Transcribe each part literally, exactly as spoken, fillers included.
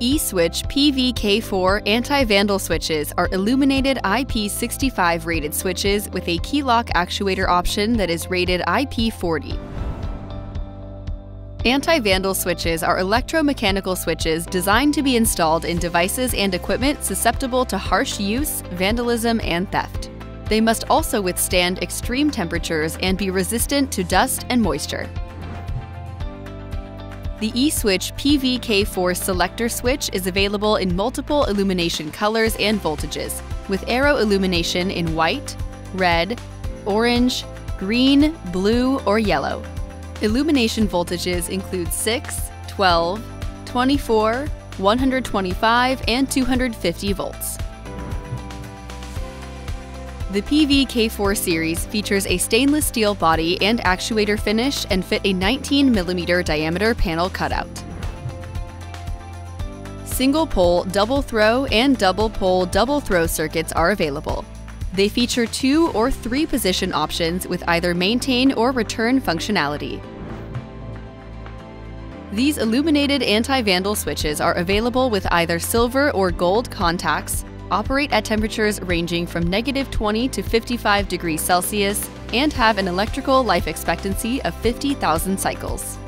E-Switch P V K four anti-vandal switches are illuminated I P sixty-five rated switches with a key lock actuator option that is rated I P forty. Anti-vandal switches are electromechanical switches designed to be installed in devices and equipment susceptible to harsh use, vandalism, and theft. They must also withstand extreme temperatures and be resistant to dust and moisture. The E-Switch P V K four selector switch is available in multiple illumination colors and voltages, with arrow illumination in white, red, orange, green, blue, or yellow. Illumination voltages include six, twelve, twenty-four, one hundred twenty-five, and two hundred fifty volts. The P V K four series features a stainless steel body and actuator finish and fit a nineteen millimeter diameter panel cutout. Single pole, double throw, and double pole, double throw circuits are available. They feature two or three position options with either maintain or return functionality. These illuminated anti-vandal switches are available with either silver or gold contacts, operate at temperatures ranging from negative twenty to fifty-five degrees Celsius, and have an electrical life expectancy of fifty thousand cycles.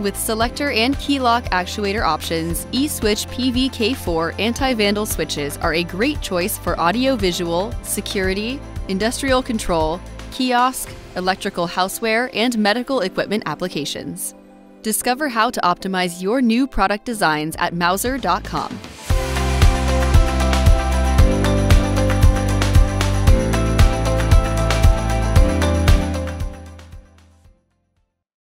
With selector and key lock actuator options, E-Switch P V K four anti-vandal switches are a great choice for audio-visual, security, industrial control, kiosk, electrical houseware, and medical equipment applications. Discover how to optimize your new product designs at mouser dot com.